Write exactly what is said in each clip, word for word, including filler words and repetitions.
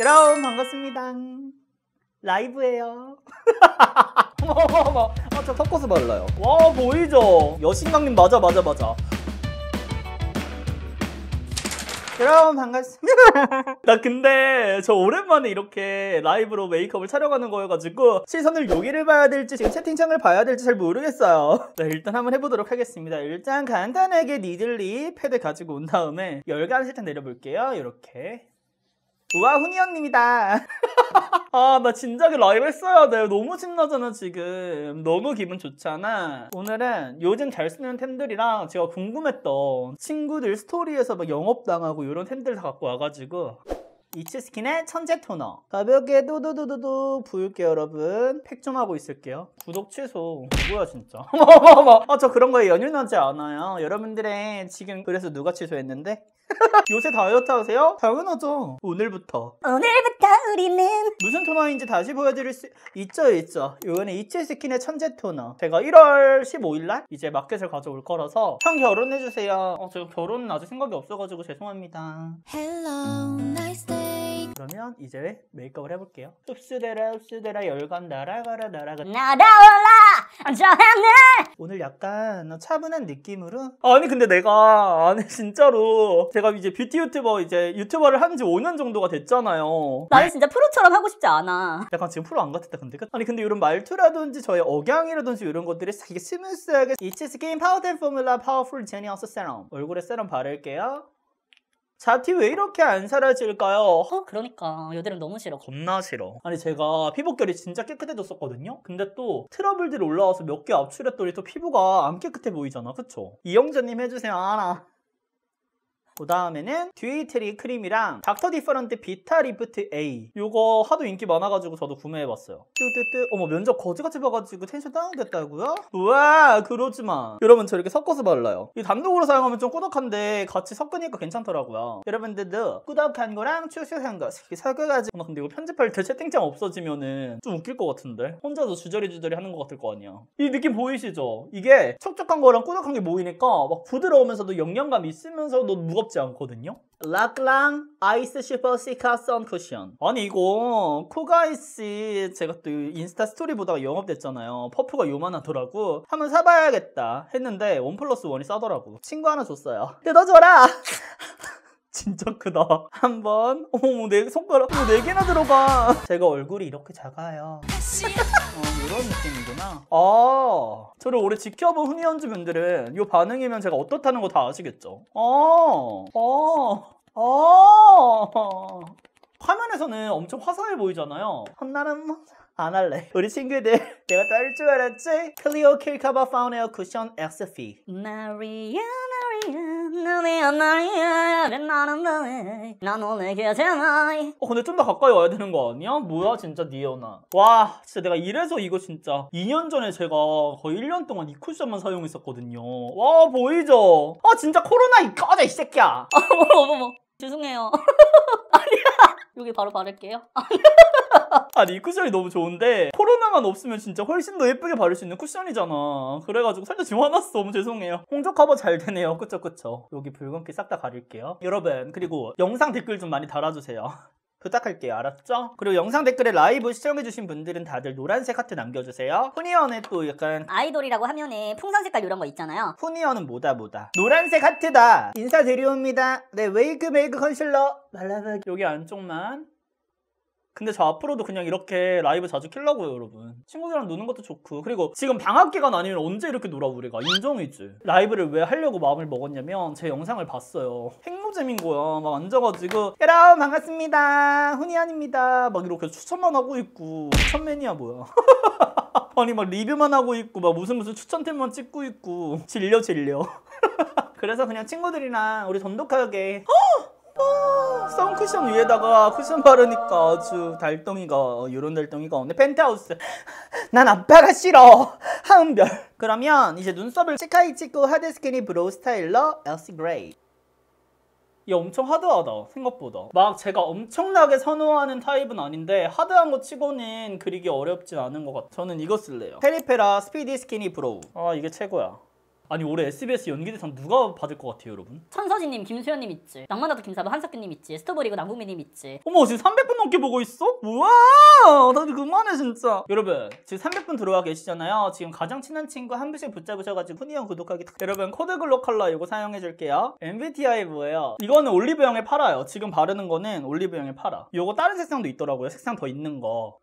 여러분 반갑습니다. 라이브예요. 어머머머. 아, 저 턱고수 발라요. 와, 보이죠? 여신강림 맞아 맞아 맞아. 여러분 반갑습니다. 나 근데 저 오랜만에 이렇게 라이브로 메이크업을 촬영하는 거여가지고 시선을 여기를 봐야 될지 지금 채팅창을 봐야 될지 잘 모르겠어요. 자, 일단 한번 해보도록 하겠습니다. 일단 간단하게 니들리 패드 가지고 온 다음에 열감을 살짝 내려볼게요. 이렇게. 우와, 후니언입니다. 아, 나 진작에 라이브 했어야 돼. 너무 신나잖아 지금. 너무 기분 좋잖아. 오늘은 요즘 잘 쓰는 템들이랑 제가 궁금했던 친구들 스토리에서 막 영업당하고 이런 템들 다 갖고 와가지고 이츠스킨의 천재 토너 가볍게 도도도도도 부을게요. 여러분 팩 좀 하고 있을게요. 구독 취소 뭐야 진짜. 아, 저 그런 거에 연연하지 않아요. 여러분들의 지금 그래서 누가 취소했는데? 요새 다이어트 하세요? 당연하죠. 오늘부터 오늘부터 우리는 무슨 토너인지 다시 보여드릴 수 있죠 있죠. 요번에 이츠스킨의 천재 토너 제가 일월 십오일날 이제 마켓을 가져올 거라서 형 결혼해주세요. 어, 저 결혼은 아직 생각이 없어가지고 죄송합니다. Hello, nice day. 그러면 이제 메이크업을 해볼게요. 흡수되라 흡수되라 열간 날아가라 날아가 날아올라 저 하늘. 오늘 약간 차분한 느낌으로. 아니 근데 내가 아니 진짜로 제가 이제 뷰티 유튜버 이제 유튜버를 한지 오년 정도가 됐잖아요. 나는 진짜 프로처럼 하고 싶지 않아. 약간 지금 프로 안 같았다 근데. 아니 근데 이런 말투라든지 저의 억양이라든지 이런 것들이 되게 스무스하게. It's skin powder formula powerful genius serum. 얼굴에 세럼 바를게요. 잡티 왜 이렇게 안 사라질까요? 어? 그러니까 요들은 너무 싫어. 겁나 싫어. 아니 제가 피부결이 진짜 깨끗해졌었거든요? 근데 또 트러블들이 올라와서 몇 개 압출했더니 또 피부가 안 깨끗해 보이잖아. 그쵸? 이영자님 해주세요. 아나. 그 다음에는 데위트리 크림이랑 닥터 디퍼런트 비타 리프트 A. 요거 하도 인기 많아가지고 저도 구매해봤어요. 뚜뚜뚜. 어머 면접 거지같이 봐가지고 텐션 다운됐다고요? 우와 그러지마. 여러분 저 이렇게 섞어서 발라요. 이 단독으로 사용하면 좀 꾸덕한데 같이 섞으니까 괜찮더라고요. 여러분들도 꾸덕한 거랑 추슈한 거 섞어가지고. 나 근데 이거 편집할 때 채팅창 없어지면은 좀 웃길 것 같은데. 혼자서 주저리주저리 하는 것 같을 거 아니야. 이 느낌 보이시죠? 이게 촉촉한 거랑 꾸덕한 게 모이니까 막 부드러우면서도 영양감 있으면서도 무겁 않거든요? 라클랑 아이스 슈퍼 시카 선 쿠션. 아니 이거 코가이씨 제가 또 인스타 스토리 보다가 영업됐잖아요. 퍼프가 요만하더라고. 한번 사봐야겠다 했는데 원 플러스 원이 싸더라고. 친구 하나 줬어요. 뜯어줘라. 진짜 크다. 한번. 어머 내 손가락 어머, 네 개나 들어가. 제가 얼굴이 이렇게 작아요. 어, 이런 느낌이구나. 아, 저를 오래 지켜본 후니언즈분들은 이 반응이면 제가 어떻다는 거 다 아시겠죠? 어, 어, 어. 화면에서는 엄청 화사해 보이잖아요. 한날은 안 할래. 우리 친구들 내가 또 할 줄 알았지? 클리오 킬 커버 파운데어 쿠션 엑스피. 마리아 마리아 마리아 나는 너의 난 오늘 곁에. 어 근데 좀 더 가까이 와야 되는 거 아니야? 뭐야 진짜 니어나. 와 진짜 내가 이래서 이거 진짜 이년 전에 제가 거의 일년 동안 이 쿠션만 사용했었거든요. 와 보이죠? 아 진짜 코로나 이 꺼져 이 새끼야. 어머머머 죄송해요. 아니야 여기 바로 바를게요. 아니 이 쿠션이 너무 좋은데 코로나만 없으면 진짜 훨씬 더 예쁘게 바를 수 있는 쿠션이잖아. 그래가지고 살짝 지금 화났어. 너무 죄송해요. 홍조 커버 잘 되네요. 그쵸 그쵸. 여기 붉은기 싹 다 가릴게요. 여러분 그리고 영상 댓글 좀 많이 달아주세요. 부탁할게요. 알았죠? 그리고 영상 댓글에 라이브 시청해주신 분들은 다들 노란색 하트 남겨주세요. 후니언의 또 약간 아이돌이라고 하면은 풍선 색깔 이런 거 있잖아요. 후니언은 뭐다 뭐다 노란색 하트다. 인사드리옵니다. 네 웨이크메이크 컨실러 발라서 여기 안쪽만. 근데 저 앞으로도 그냥 이렇게 라이브 자주 킬라고요 여러분. 친구들이랑 노는 것도 좋고. 그리고 지금 방학기간 아니면 언제 이렇게 놀아 우리가. 인정이지. 라이브를 왜 하려고 마음을 먹었냐면 제 영상을 봤어요. 핵노잼인 거야. 막 앉아가지고 여러분 반갑습니다 후니안입니다 막 이렇게 추천만 하고 있고. 추천맨이야 뭐야. 아니 막 리뷰만 하고 있고 막 무슨 무슨 추천템만 찍고 있고. 질려 질려. 그래서 그냥 친구들이랑 우리 돈독하게 선쿠션 위에다가 쿠션 바르니까 아주 달덩이가 이런 달덩이가 없네. 펜트하우스. 난 아빠가 싫어. 하은별. 그러면 이제 눈썹을 치카이 치코 하드 스키니 브로우 스타일러 엘시 그레이. 얘 엄청 하드하다 생각보다. 막 제가 엄청나게 선호하는 타입은 아닌데 하드한 거 치고는 그리기 어렵진 않은 것 같아. 저는 이거 쓸래요. 페리페라 스피디 스키니 브로우. 아 이게 최고야. 아니 올해 에스비에스 연기대상 누가 받을 것 같아요 여러분? 천서진님, 김수현님 있지, 낭만아도 김사부, 한석규님 있지, 스토브리그 남국민님 있지. 어머 지금 삼백 분 넘게 보고 있어? 뭐야 다들 그만해 진짜. 여러분 지금 삼백 분 들어와 계시잖아요. 지금 가장 친한 친구 한 분씩 붙잡으셔가지고 후니언 구독하기. 여러분 코드 글로컬러 이거 사용해줄게요. 엠비티아이 뭐예요? 이거는 올리브영에 팔아요. 지금 바르는 거는 올리브영에 팔아. 이거 다른 색상도 있더라고요. 색상 더 있는 거.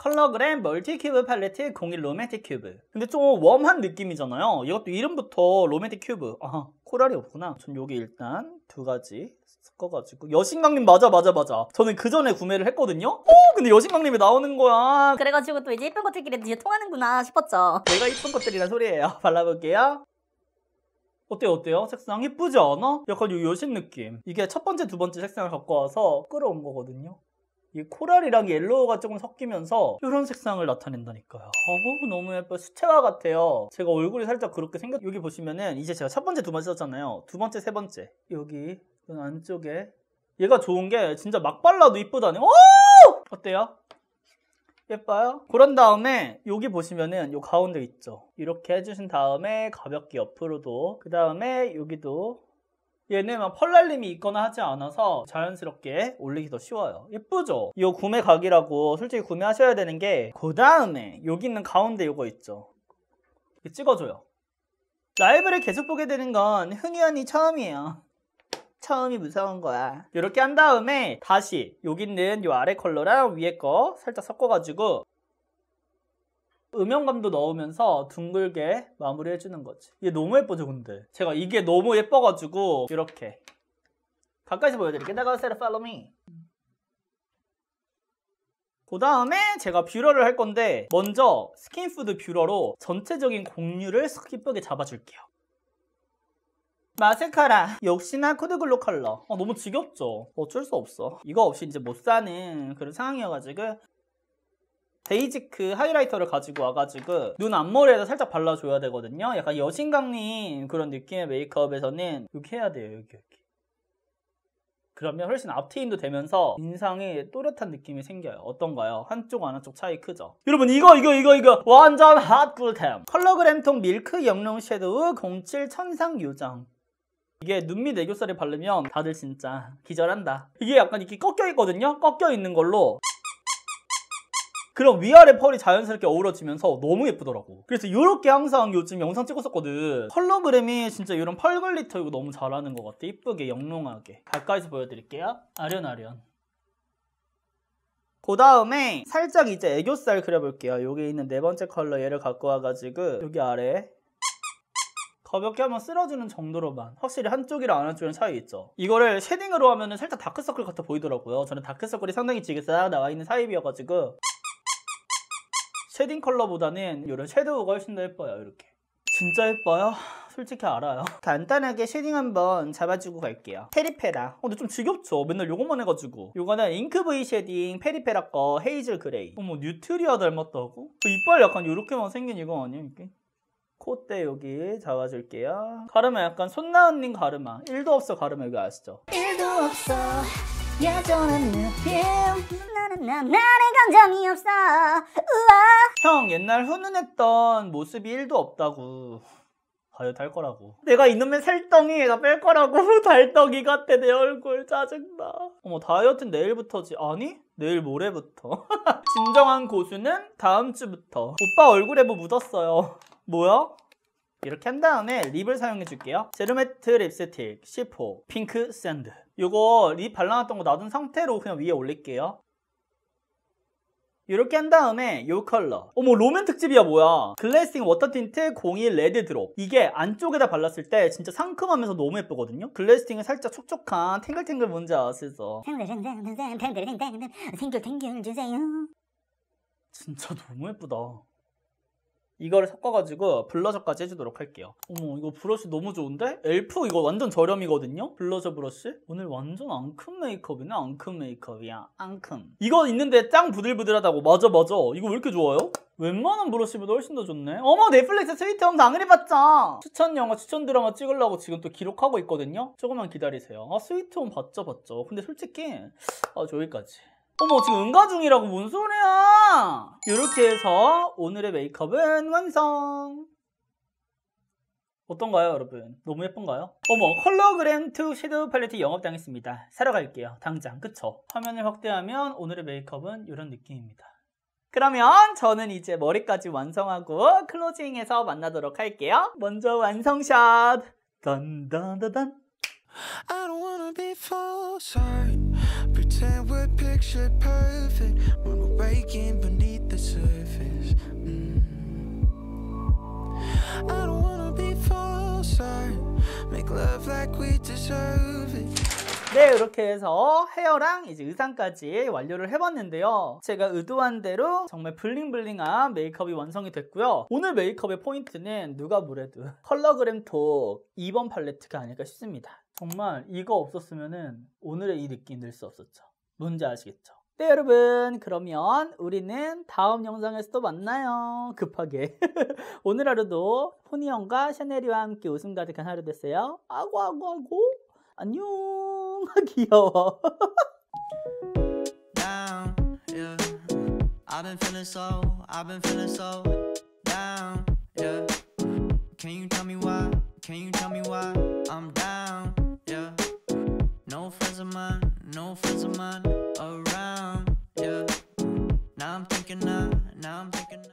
컬러그램 멀티 큐브 팔레트 공일 로맨틱 큐브. 근데 좀 웜한 느낌이잖아요. 이것도 이름부터 로맨틱 큐브. 아 코랄이 없구나. 전 여기 일단 두 가지 섞어가지고. 여신강림 맞아 맞아 맞아. 저는 그 전에 구매를 했거든요. 오 근데 여신강림이 나오는 거야. 그래가지고 또 이제 예쁜 것들끼리 이제 통하는구나 싶었죠. 내가 예쁜 것들이란 소리예요. 발라볼게요. 어때요 어때요? 색상 예쁘지 않아? 약간 요 여신 느낌. 이게 첫 번째 두 번째 색상을 갖고 와서 끌어온 거거든요. 이 코랄이랑 옐로우가 조금 섞이면서 이런 색상을 나타낸다니까요. 어우 너무 예뻐. 수채화 같아요. 제가 얼굴이 살짝 그렇게 생겼... 여기 보시면은 이제 제가 첫 번째 두 번째 썼잖아요. 두 번째 세 번째 여기 안쪽에 얘가 좋은 게 진짜 막 발라도 이쁘다니. 오! 어때요? 예뻐요? 그런 다음에 여기 보시면은 요 가운데 있죠. 이렇게 해주신 다음에 가볍게 옆으로도, 그 다음에 여기도. 얘는 막 펄 날림이 있거나 하지 않아서 자연스럽게 올리기 더 쉬워요. 예쁘죠? 이 구매 각이라고 솔직히 구매하셔야 되는 게, 그 다음에 여기 있는 가운데 이거 있죠? 이거 찍어줘요. 라이브를 계속 보게 되는 건 흔히흔히 처음이에요. 처음이 무서운 거야. 이렇게 한 다음에 다시 여기 있는 이 아래 컬러랑 위에 거 살짝 섞어가지고 음영감도 넣으면서 둥글게 마무리해주는 거지. 얘 너무 예쁘죠 근데? 제가 이게 너무 예뻐가지고 이렇게 가까이서 보여드릴게요. 나가세요, follow me. 그 다음에 제가 뷰러를 할 건데 먼저 스킨푸드 뷰러로 전체적인 공률을 쓱 예쁘게 잡아줄게요. 마스카라 역시나 코드 글로컬러. 아, 너무 지겹죠? 어쩔 수 없어. 이거 없이 이제 못 사는 그런 상황이어가지고 데이지크 하이라이터를 가지고 와가지고 눈 앞머리에다 살짝 발라줘야 되거든요. 약간 여신강림 그런 느낌의 메이크업에서는 이렇게 해야 돼요. 여기 여기. 그러면 훨씬 앞트임도 되면서 인상에 또렷한 느낌이 생겨요. 어떤가요? 한쪽 안 한쪽 차이 크죠? 여러분 이거 이거 이거 이거 완전 핫 꿀템. 컬러그램통 밀크 영롱 섀도우 공칠 천상 요정. 이게 눈 밑 애교살에 바르면 다들 진짜 기절한다. 이게 약간 이렇게 꺾여 있거든요? 꺾여 있는 걸로 그럼 위아래 펄이 자연스럽게 어우러지면서 너무 예쁘더라고. 그래서 이렇게 항상 요즘 영상 찍었었거든. 컬러그램이 진짜 이런 펄 글리터 이거 너무 잘하는 것 같아. 이쁘게 영롱하게. 가까이서 보여드릴게요. 아련아련. 그 다음에 살짝 이제 애교살 그려볼게요. 여기 있는 네 번째 컬러 얘를 갖고 와가지고 여기 아래 가볍게 한번 쓸어주는 정도로만. 확실히 한쪽이랑 안 한쪽이랑 차이 있죠. 이거를 쉐딩으로 하면은 살짝 다크서클 같아 보이더라고요. 저는 다크서클이 상당히 지그싹 나와있는 타입이어가지고 쉐딩 컬러보다는 이런 섀도우가 훨씬 더 예뻐요. 이렇게 진짜 예뻐요? 솔직히 알아요. 간단하게 쉐딩 한번 잡아주고 갈게요. 페리페라. 어, 근데 좀 지겹죠? 맨날 요것만 해가지고. 요거는 잉크브이 쉐딩 페리페라 거 헤이즐 그레이. 어머 뉴트리아 닮았다고? 그 이빨 약간 요렇게만 생긴 이거 아니에요? 이게? 콧대 여기 잡아줄게요. 가르마 약간 손나은님 가르마. 일도 없어 가르마 이거 아시죠? 일도 없어 여전한 느낌. 나는 감정이 없어. 우와. 형 옛날 훈훈했던 모습이 일도 없다고. 다이어트 할 거라고. 내가 이놈의 살덩이 나 뺄 거라고. 달덩이 같아 내 얼굴. 짜증나. 어머 다이어트는 내일부터지. 아니 내일 모레부터. 진정한 고수는 다음 주부터. 오빠 얼굴에 뭐 묻었어요. 뭐야? 이렇게 한 다음에 립을 사용해 줄게요. 제르메트 립스틱 십 호 핑크 샌드. 요거 립 발라놨던 거 놔둔 상태로 그냥 위에 올릴게요. 이렇게 한 다음에 요 컬러. 어머 로맨 특집이야 뭐야. 글래싱 워터 틴트 공이 레드 드롭. 이게 안쪽에다 발랐을 때 진짜 상큼하면서 너무 예쁘거든요. 글래싱은 살짝 촉촉한 탱글탱글 뭔지 아시죠? 탱글탱글 주세요. 진짜 너무 예쁘다. 이거를 섞어가지고 블러셔까지 해주도록 할게요. 어머 이거 브러쉬 너무 좋은데? 엘프 이거 완전 저렴이거든요? 블러셔 브러쉬? 오늘 완전 앙큼 메이크업이네. 앙큼 메이크업이야. 앙큼. 이거 있는데 짱 부들부들하다고. 맞아 맞아. 이거 왜 이렇게 좋아요? 웬만한 브러쉬보다 훨씬 더 좋네. 어머 넷플릭스 스위트홈 당연히 봤자. 추천 영화 추천 드라마 찍으려고 지금 또 기록하고 있거든요? 조금만 기다리세요. 아 스위트홈 봤죠 봤죠. 근데 솔직히 아 저기까지. 어머 지금 응가 중이라고 뭔 소리야. 이렇게 해서 오늘의 메이크업은 완성. 어떤가요, 여러분? 너무 예쁜가요? 어머, 컬러그램 투 섀도우 팔레트 영업당했습니다. 사러 갈게요, 당장. 그쵸? 화면을 확대하면 오늘의 메이크업은 이런 느낌입니다. 그러면 저는 이제 머리까지 완성하고 클로징해서 만나도록 할게요. 먼저 완성샷! 딴딴딴딴! I don't wanna be false, I pretend we're picture perfect when we're waking beneath the surface. I don't wanna be false, I make love like we deserve it. 네, 이렇게 해서 헤어랑 이제 의상까지 완료를 해봤는데요. 제가 의도한 대로 정말 블링블링한 메이크업이 완성이 됐고요. 오늘 메이크업의 포인트는 누가 뭐래도 컬러그램 톡 이 번 팔레트가 아닐까 싶습니다. 정말 이거 없었으면 오늘의 이 느낌 낼 수 없었죠. 뭔지 아시겠죠? 네, 여러분, 그러면 우리는 다음 영상에서 또 만나요. 급하게 오늘 하루도 후니언과 샤넬이와 함께 웃음 가득한 하루 됐어요. 아구 아구 아구 안녕. 귀여워. Down, yeah. I've been feeling so, I've been feeling so down, yeah. Can you tell me why? Can you tell me why? I'm down, yeah. No friends of mine, no friends of mine around, yeah. Now I'm thinking, now, now I'm.